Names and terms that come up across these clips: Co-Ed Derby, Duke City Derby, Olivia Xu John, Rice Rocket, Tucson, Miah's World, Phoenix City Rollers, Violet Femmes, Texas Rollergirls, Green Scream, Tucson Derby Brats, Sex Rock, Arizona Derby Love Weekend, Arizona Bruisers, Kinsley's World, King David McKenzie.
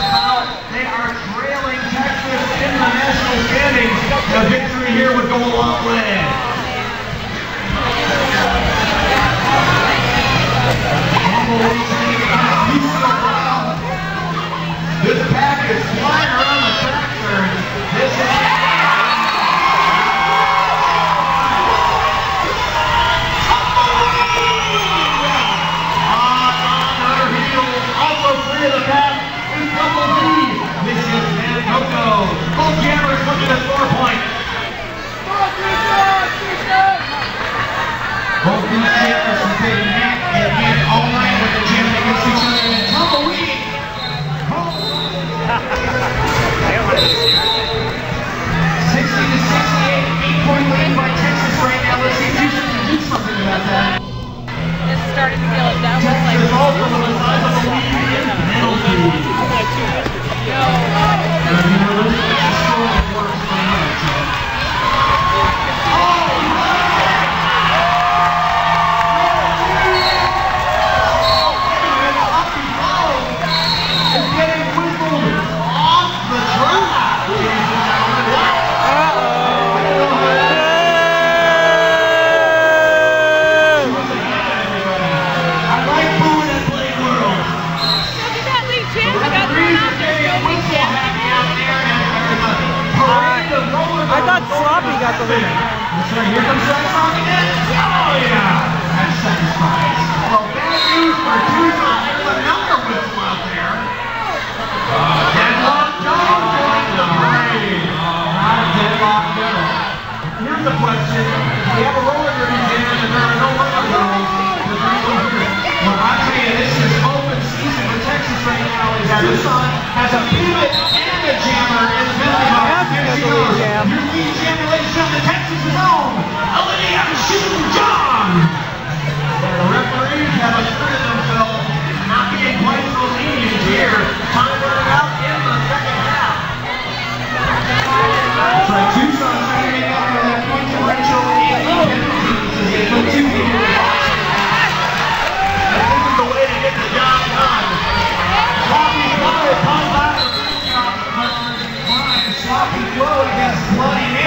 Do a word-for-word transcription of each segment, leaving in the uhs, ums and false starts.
times now. They are trailing Texas in the national standings. The victory here would go a long way. This pack is flying around the tractor. This is... Both cameras look at the score point. Both these cameras have been neck and neck all night with the jam against each other in tumbleweed. sixty to sixty-eight, eight point lead by Texas right now. Let's see if Houston can do something about that. This is starting to feel that was like Texas also with a sizable lead in the penalty. Yo, uh, you know, that's right, here comes Sex Rock again. Oh yeah, that satisfies. Well, bad news for Tucson. There's another whistle out there. Deadlock down going the rain. Not deadlock middle. Here's the question. We have a roller derby here and there are no roller derbies. Well, I tell you, this is open season for Texas right now. Tucson has a pivot and a jammer in the middle of the road. Your lead jammer, ladies and gentlemen, Texas' own Olivia Xu John. The referees have asserted themselves not being quite so lenient here. Time to run out in the second half. That's right, Tucson trying to make up for that point differential in the penalties as they put two people in the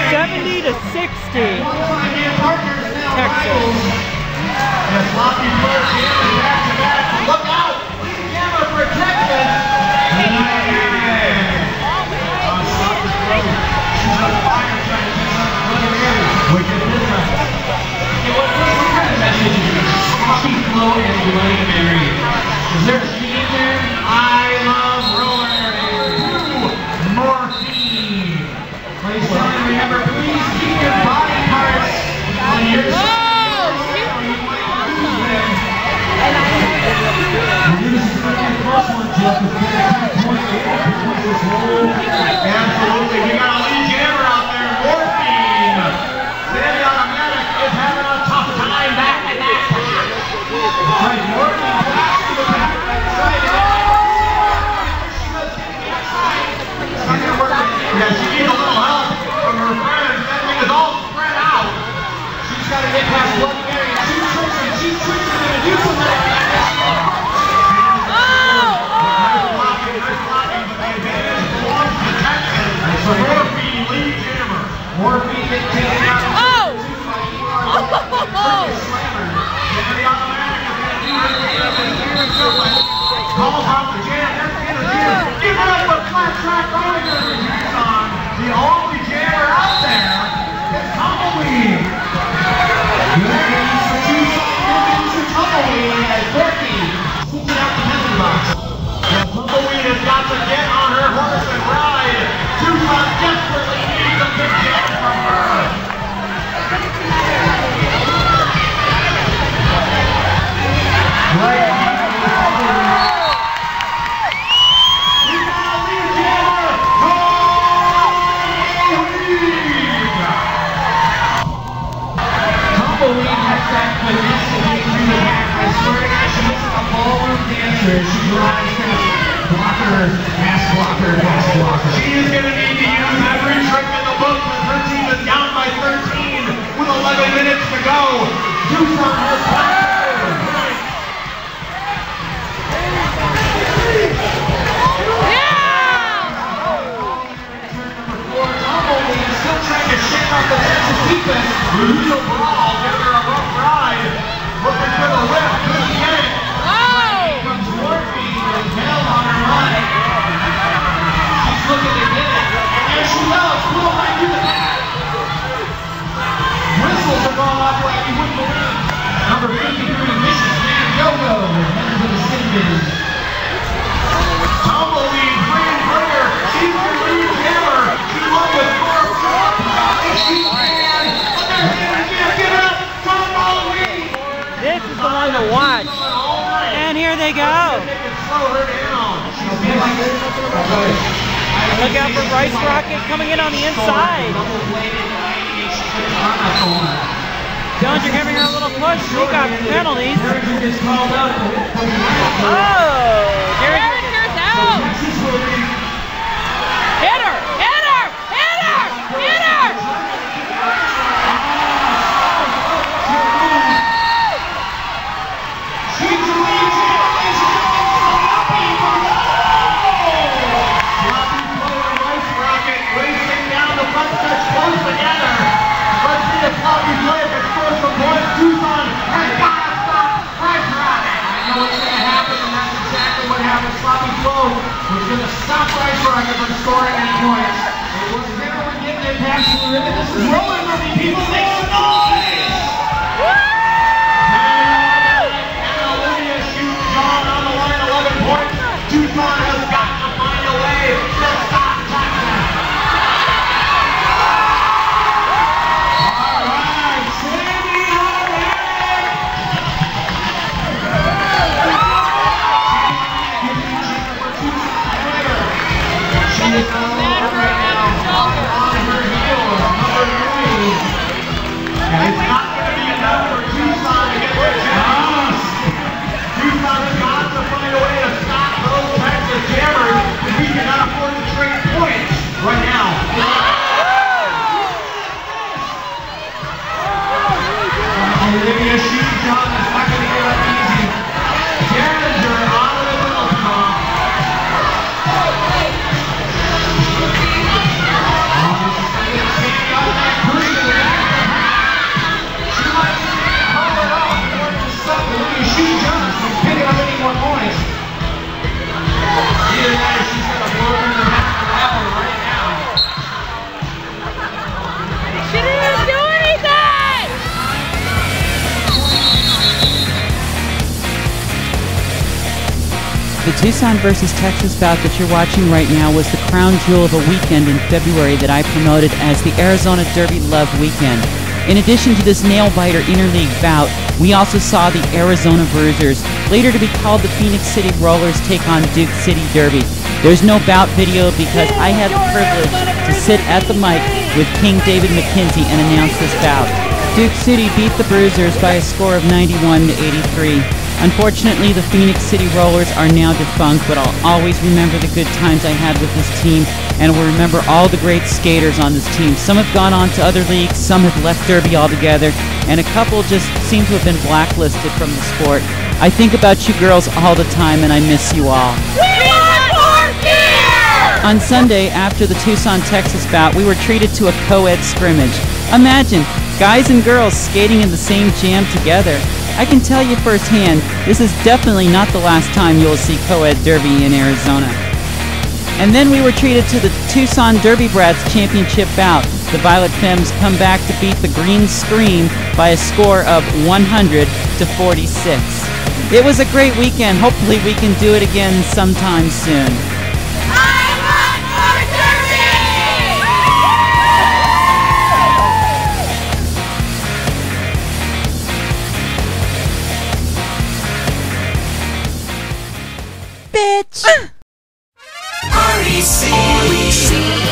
seventy to sixty. Texas. Look out! Camera protection. She's on fire trying to do something. Wicked business. What kind of message is this? Sloppy Flow and Bloody Mary. Is there a theme there? I love roller derby. Ooh, morphine. Please tell me, remember, please keep your body parts on your side. And this is such a close one, Jeff. It's been a good point. This whole, absolutely. We got a lead jammer out there. Morphine. Sandy Automatic is having a tough time back in that pack. That's right, Morphine back to the back side. She goes to the outside. She's going to work it. Yeah, she needs a little help. Her friends, that thing is all spread out. She's got to get past Bloody Mary. Two tricks and two tricks are going to do something. Morphine lead jammer. Morphine gets taken out. Oh! Calls out the jam. That's the end of the jam. Give it up for flat track roller derby Tucson. The only jammer out there is Tumbleweed. Ladies for Tucson, women's for Tumbleweed at forty. Switching out the penalty box. And Tumbleweed has got to get on her horse and ride. Tucson desperately needs a big jam from her. Right. She's riding through blocker, pass blocker, pass blocker. She is going to need to use every trick in the book because her team is down by thirteen with eleven minutes to go. Tucson has passed. Yeah! Real brawl, getting a rough ride, looking for the whip, couldn't get it. Wow! Comes working, the tail on her right. She's looking to get it, and there she goes, cool, I do that. Whistles are going off like you wouldn't believe. Number fifty-three, Missus Man Yo-Yo, headed to the city bin. Tumbleweed, Green Burger, she's the lead hammer. She won with four four points. She can. This is the one to watch. And here they go. Look out for Rice Rocket coming in on the inside. Dillinger giving her a little push. She got penalties. Oh, Dillinger's out. Hit her! Hit her! Hit her! Hit her! Tucson has got to stop Rice Rocket. I know what's going to happen, and that's exactly what happened. Sloppy Flow was going to stop Rice Rocket from scoring any points. It was never going to get their pass to the ribbon. This is roller derby, people. Make some noise! And Olivia Xu John on the line, eleven points. Tucson has got to find a way to stop Tucson. She's on her heels, number three. And it's not going to be enough for Tucson to get their jobs. Tucson has got to find a way to stop those types of jammers if he cannot afford to trade points right now. Olivia Xu John is not going to get up easy. Derringer on the middle top. The Tucson versus Texas bout that you're watching right now was the crown jewel of a weekend in February that I promoted as the Arizona Derby Love Weekend. In addition to this nail-biter interleague bout, we also saw the Arizona Bruisers, later to be called the Phoenix City Rollers, take on Duke City Derby. There's no bout video because I had the privilege to sit at the mic with King David McKenzie and announce this bout. Duke City beat the Bruisers by a score of ninety-one to eighty-three. Unfortunately, the Phoenix City Rollers are now defunct, but I'll always remember the good times I had with this team, and will remember all the great skaters on this team. Some have gone on to other leagues, some have left Derby altogether, and a couple just seem to have been blacklisted from the sport. I think about you girls all the time, and I miss you all. On Sunday, after the Tucson, Texas bout, we were treated to a co-ed scrimmage. Imagine, guys and girls skating in the same jam together. I can tell you firsthand, this is definitely not the last time you'll see co-ed derby in Arizona. And then we were treated to the Tucson Derby Brats championship bout. The Violet Femmes come back to beat the Green Scream by a score of one hundred to forty-six. It was a great weekend. Hopefully we can do it again sometime soon. Bitch. R E C